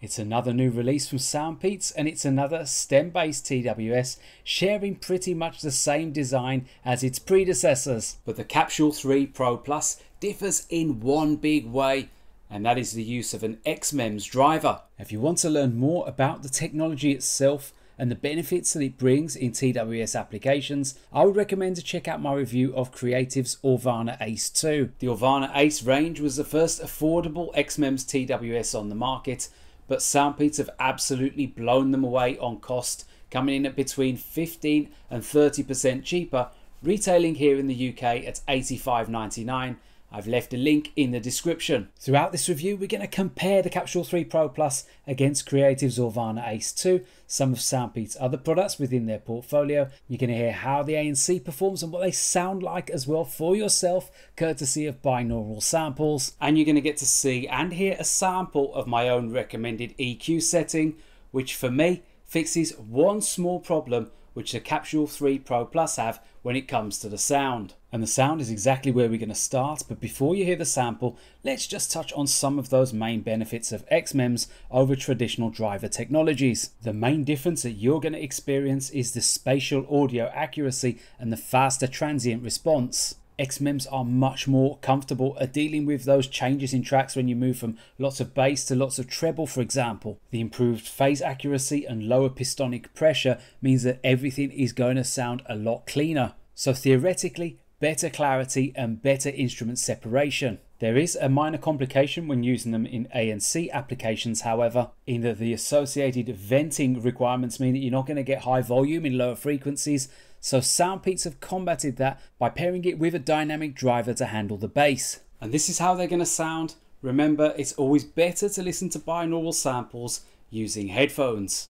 It's another new release from Soundpeats, and it's another stem-based TWS sharing pretty much the same design as its predecessors. But the Capsule 3 Pro Plus differs in one big way, and that is the use of an XMEMS driver. If you want to learn more about the technology itself and the benefits that it brings in TWS applications, I would recommend to check out my review of Creative's Aurvana Ace 2. The Aurvana Ace range was the first affordable XMEMS TWS on the market, but Soundpeats have absolutely blown them away on cost, coming in at between 15 and 30% cheaper, retailing here in the UK at £85.99. I've left a link in the description. Throughout this review, we're going to compare the Capsule 3 Pro Plus against Creative's Aurvana Ace 2, some of Soundpeats' other products within their portfolio. You're going to hear how the ANC performs and what they sound like as well for yourself, courtesy of binaural samples. And you're going to get to see and hear a sample of my own recommended EQ setting, which for me fixes one small problem which the Capsule 3 Pro Plus have when it comes to the sound. And the sound is exactly where we're going to start, but before you hear the sample, let's just touch on some of those main benefits of XMEMS over traditional driver technologies. The main difference that you're going to experience is the spatial audio accuracy and the faster transient response. XMEMS are much more comfortable at dealing with those changes in tracks when you move from lots of bass to lots of treble, for example. The improved phase accuracy and lower pistonic pressure means that everything is going to sound a lot cleaner. So theoretically, better clarity and better instrument separation. There is a minor complication when using them in ANC applications, however, in that the associated venting requirements mean that you're not going to get high volume in lower frequencies. So Soundpeats have combated that by pairing it with a dynamic driver to handle the bass. And this is how they're going to sound. Remember, it's always better to listen to binaural samples using headphones.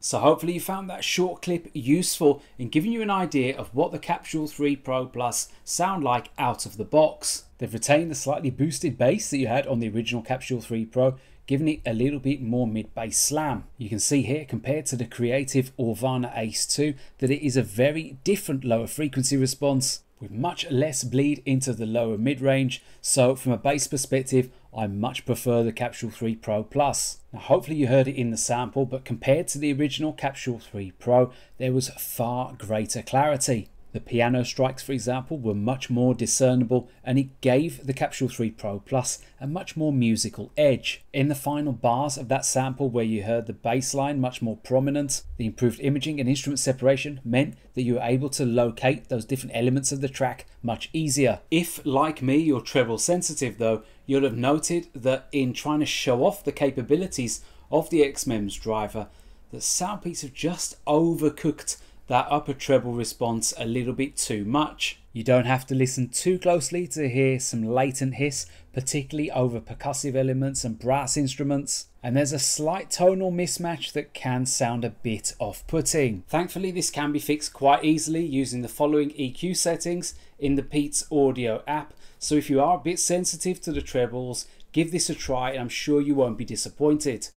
So hopefully you found that short clip useful in giving you an idea of what the Capsule 3 Pro Plus sound like out of the box. They've retained the slightly boosted bass that you had on the original Capsule 3 Pro, giving it a little bit more mid-bass slam. You can see here, compared to the Creative Aurvana Ace 2, that it is a very different lower frequency response with much less bleed into the lower mid-range. So from a bass perspective, I much prefer the Capsule 3 Pro Plus. Now, hopefully you heard it in the sample, but compared to the original Capsule 3 Pro, there was far greater clarity. The piano strikes, for example, were much more discernible, and it gave the Capsule 3 Pro Plus a much more musical edge. In the final bars of that sample, where you heard the bass line much more prominent, the improved imaging and instrument separation meant that you were able to locate those different elements of the track much easier. If, like me, you're treble sensitive though, you'll have noted that in trying to show off the capabilities of the XMEMS driver, that Soundpeats have just overcooked that upper treble response a little bit too much. You don't have to listen too closely to hear some latent hiss, particularly over percussive elements and brass instruments. And there's a slight tonal mismatch that can sound a bit off-putting. Thankfully, this can be fixed quite easily using the following EQ settings in the Peats Audio app. So if you are a bit sensitive to the trebles, give this a try and I'm sure you won't be disappointed.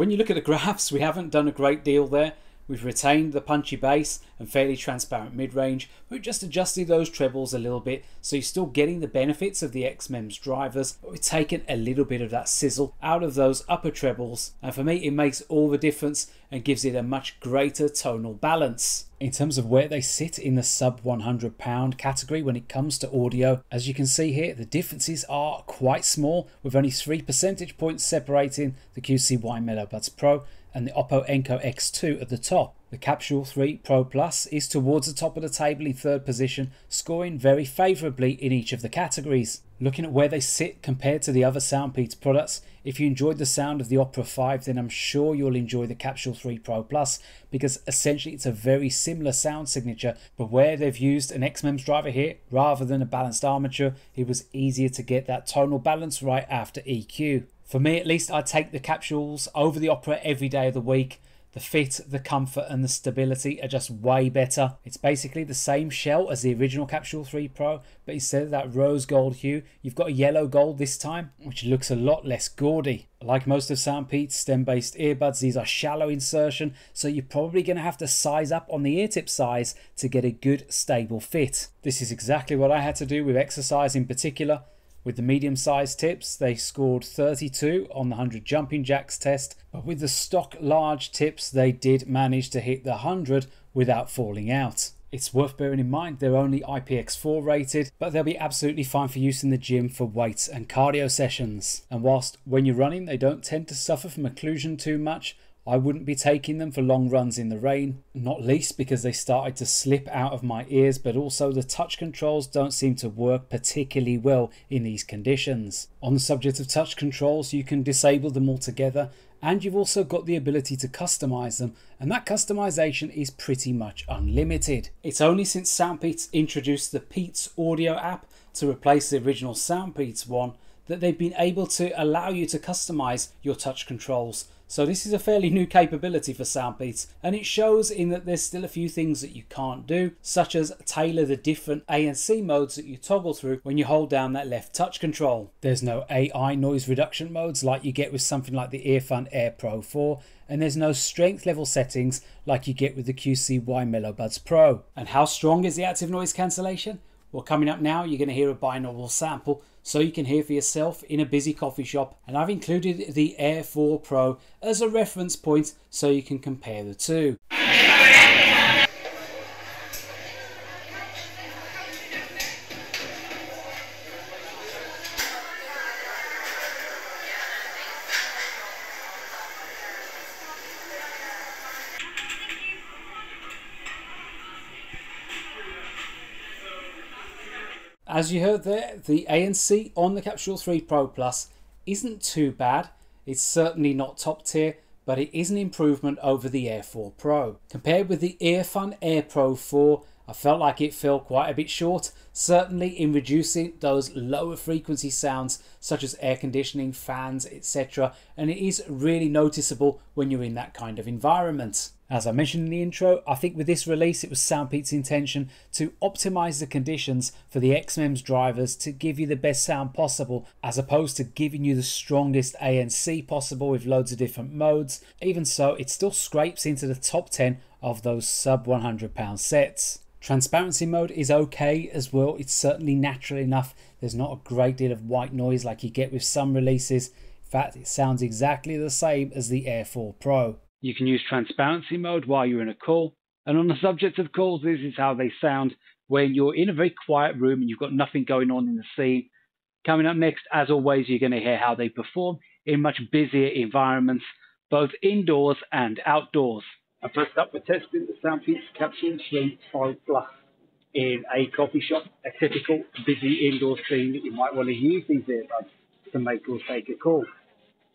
when you look at the graphs, we haven't done a great deal there. We've retained the punchy bass and fairly transparent mid-range. We've just adjusted those trebles a little bit, so you're still getting the benefits of the XMEMS drivers, but we've taken a little bit of that sizzle out of those upper trebles, and for me it makes all the difference and gives it a much greater tonal balance. In terms of where they sit in the sub £100 category when it comes to audio, as you can see here, the differences are quite small, with only 3 percentage points separating the QCY Melobuds Pro and the Oppo Enco X2 at the top. The Capsule 3 Pro Plus is towards the top of the table in third position, scoring very favourably in each of the categories. Looking at where they sit compared to the other Soundpeats products, if you enjoyed the sound of the Opera 5, then I'm sure you'll enjoy the Capsule 3 Pro Plus, because essentially it's a very similar sound signature, but where they've used an XMEMS driver here rather than a balanced armature, it was easier to get that tonal balance right after EQ. For me at least, I take the Capsules over the Opera every day of the week. The fit, the comfort and the stability are just way better. It's basically the same shell as the original Capsule 3 Pro, but instead of that rose gold hue, you've got a yellow gold this time, which looks a lot less gaudy. Like most of Soundpeats stem-based earbuds, these are shallow insertion, so you're probably going to have to size up on the ear tip size to get a good stable fit. This is exactly what I had to do with exercise in particular. With the medium-sized tips, they scored 32 on the 100 jumping jacks test, but with the stock large tips, they did manage to hit the 100 without falling out. It's worth bearing in mind they're only IPX4 rated, but they'll be absolutely fine for use in the gym for weights and cardio sessions. And whilst when you're running, they don't tend to suffer from occlusion too much, I wouldn't be taking them for long runs in the rain, not least because they started to slip out of my ears, but also the touch controls don't seem to work particularly well in these conditions. On the subject of touch controls, you can disable them altogether, and you've also got the ability to customize them, and that customization is pretty much unlimited. It's only since Soundpeats introduced the Peats Audio app to replace the original Soundpeats one that they've been able to allow you to customize your touch controls. So this is a fairly new capability for Soundpeats, and it shows in that there's still a few things that you can't do, such as tailor the different ANC modes that you toggle through when you hold down that left touch control. There's no AI noise reduction modes like you get with something like the EarFun Air Pro 4, and there's no strength level settings like you get with the QCY Melobuds Pro. And how strong is the active noise cancellation? Well, coming up now, you're going to hear a binaural sample so you can hear for yourself in a busy coffee shop. And I've included the Air 4 Pro as a reference point so you can compare the two. As you heard there, the ANC on the Capsule 3 Pro Plus isn't too bad. It's certainly not top tier, but it is an improvement over the Air 4 Pro. Compared with the EarFun Air Pro 4, I felt like it fell quite a bit short, certainly in reducing those lower frequency sounds such as air conditioning, fans, etc. And it is really noticeable when you're in that kind of environment. As I mentioned in the intro, I think with this release it was Soundpeats' intention to optimise the conditions for the XMEMS drivers to give you the best sound possible, as opposed to giving you the strongest ANC possible with loads of different modes. Even so, it still scrapes into the top 10 of those sub £100 sets. Transparency mode is okay as well, it's certainly natural enough. There's not a great deal of white noise like you get with some releases. In fact, it sounds exactly the same as the Air 4 Pro. You can use transparency mode while you're in a call. And on the subject of calls, this is how they sound when you're in a very quiet room and you've got nothing going on in the scene. Coming up next, as always, you're going to hear how they perform in much busier environments, both indoors and outdoors. And first up, we're testing the Soundpeats Capsule 3 Pro Plus in a coffee shop, a typical busy indoor scene that you might want to use these earbuds to make or take a call.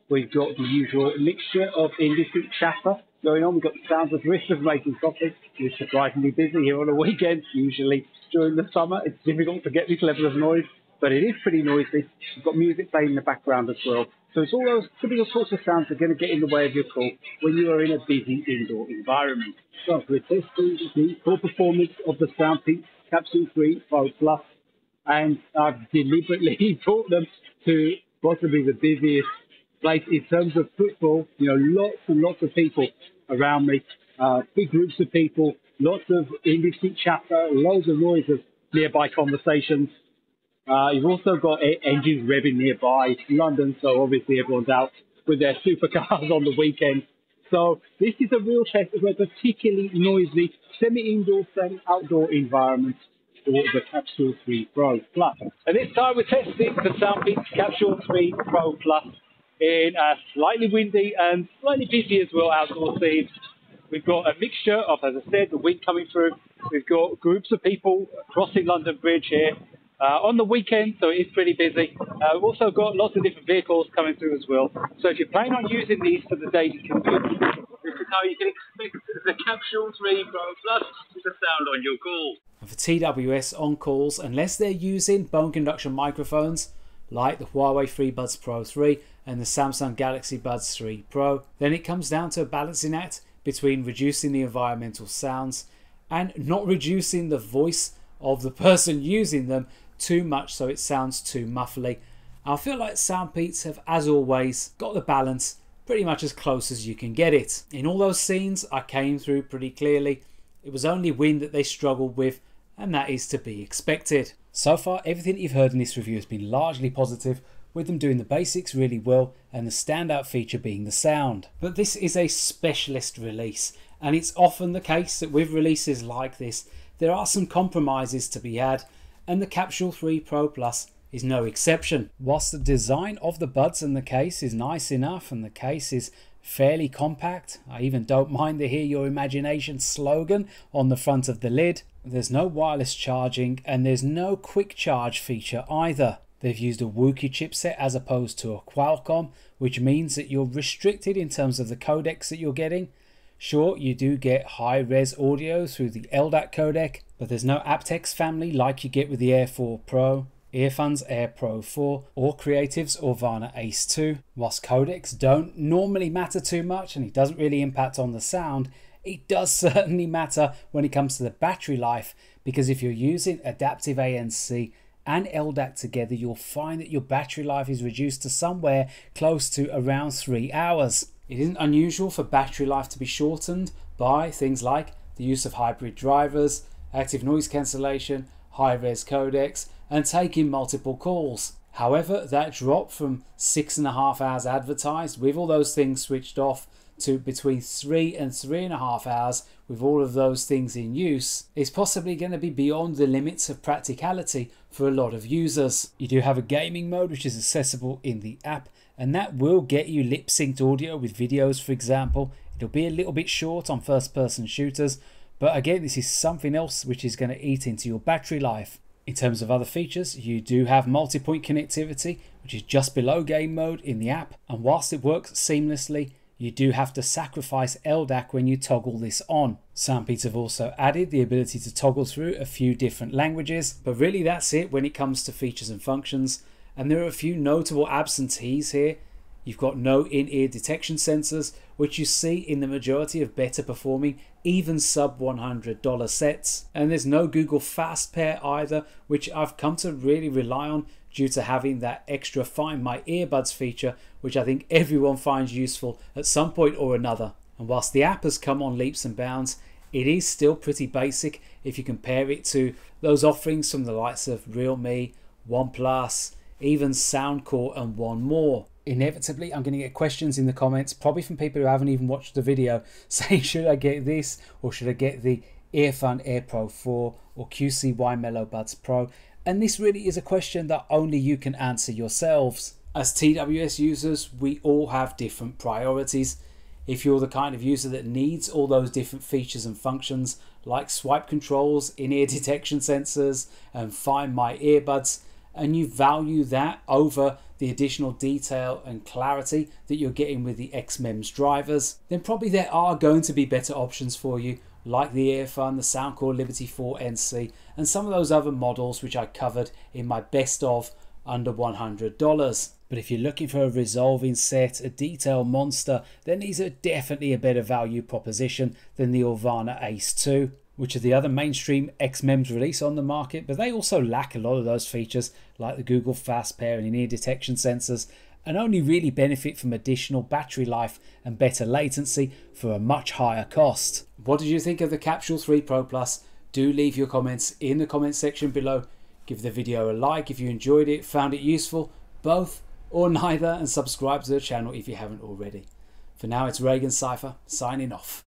We've got the usual mixture of indistinct chatter going on. We've got the sounds of risk of making coffee. It's surprisingly busy here on a weekend. Usually during the summer, it's difficult to get this level of noise, but it is pretty noisy. We've got music playing in the background as well. So it's all those typical sorts of sounds that are going to get in the way of your call when you are in a busy indoor environment. So we're testing the full performance of the Soundpeats Capsule 3 Pro Plus, and I've deliberately brought them to possibly the busiest like in terms of football, you know, lots and lots of people around me, big groups of people, lots of indistinct chatter, loads of noise of nearby conversations. You've also got engines revving nearby. It's London, so obviously everyone's out with their supercars on the weekend. So this is a real test of a particularly noisy semi-indoor, semi-outdoor environment for the Capsule 3 Pro Plus. And this time we're testing the Soundpeats Capsule 3 Pro Plus in a slightly windy and slightly busy as well outdoor scene. We've got a mixture of, as I said, the wind coming through. We've got groups of people crossing London Bridge here on the weekend, so it's pretty busy. We've also got lots of different vehicles coming through as well. So if you're planning on using these for the daily commute, this is how you can expect the Capsule 3 Pro Plus to sound on your call. And for TWS on calls, unless they're using bone conduction microphones like the Huawei FreeBuds Pro 3 and the Samsung Galaxy Buds 3 Pro, then it comes down to a balancing act between reducing the environmental sounds and not reducing the voice of the person using them too much so it sounds too muffly. I feel like Soundpeats have, as always, got the balance pretty much as close as you can get it. In all those scenes, I came through pretty clearly. It was only wind that they struggled with, and that is to be expected. So far, everything you've heard in this review has been largely positive, with them doing the basics really well and the standout feature being the sound. But this is a specialist release, and it's often the case that with releases like this there are some compromises to be had, and the Capsule 3 Pro Plus is no exception. Whilst the design of the buds and the case is nice enough and the case is fairly compact, I even don't mind the Hear Your Imagination slogan on the front of the lid, there's no wireless charging and there's no quick charge feature either. They've used a Wuki chipset as opposed to a Qualcomm, which means that you're restricted in terms of the codecs that you're getting. Sure, you do get high-res audio through the LDAC codec, but there's no aptX family like you get with the Air 4 Pro, EarFun's Air Pro 4, or Creative's Aurvana Ace 2. Whilst codecs don't normally matter too much and it doesn't really impact on the sound, it does certainly matter when it comes to the battery life, because if you're using adaptive ANC and LDAC together, you'll find that your battery life is reduced to somewhere close to around 3 hours. It isn't unusual for battery life to be shortened by things like the use of hybrid drivers, active noise cancellation, high-res codecs, and taking multiple calls. However, that drop from 6.5 hours advertised with all those things switched off to between 3 and 3.5 hours with all of those things in use is possibly going to be beyond the limits of practicality for a lot of users. You do have a gaming mode which is accessible in the app, and that will get you lip-synced audio with videos, for example. It'll be a little bit short on first-person shooters, but again, this is something else which is going to eat into your battery life. In terms of other features, you do have multi-point connectivity, which is just below game mode in the app, and whilst it works seamlessly, you do have to sacrifice LDAC when you toggle this on. Soundpeats have also added the ability to toggle through a few different languages, but really that's it when it comes to features and functions, and there are a few notable absentees here. You've got no in-ear detection sensors, which you see in the majority of better performing, even sub $100 sets. And there's no Google Fast Pair either, which I've come to really rely on due to having that extra Find My Earbuds feature, which I think everyone finds useful at some point or another. And whilst the app has come on leaps and bounds, it is still pretty basic if you compare it to those offerings from the likes of Realme, OnePlus, even Soundcore and one more. Inevitably, I'm going to get questions in the comments, probably from people who haven't even watched the video, saying should I get this or should I get the EarFun Air Pro 4 or QCY Melobuds Pro? And this really is a question that only you can answer yourselves. As TWS users, we all have different priorities. If you're the kind of user that needs all those different features and functions like swipe controls, in-ear detection sensors and Find My Earbuds, and you value that over the additional detail and clarity that you're getting with the XMEMS drivers, then probably there are going to be better options for you, like the EarFun, the Soundcore Liberty 4 NC, and some of those other models which I covered in my best of under $100. But if you're looking for a resolving set, a detail monster, then these are definitely a better value proposition than the Aurvana Ace 2. Which are the other mainstream XMEMS release on the market, but they also lack a lot of those features like the Google Fast Pair and in-ear detection sensors and only really benefit from additional battery life and better latency for a much higher cost. What did you think of the Capsule 3 Pro Plus? Do leave your comments in the comment section below. Give the video a like if you enjoyed it, found it useful, both or neither, and subscribe to the channel if you haven't already. For now, it's Reagan Cipher signing off.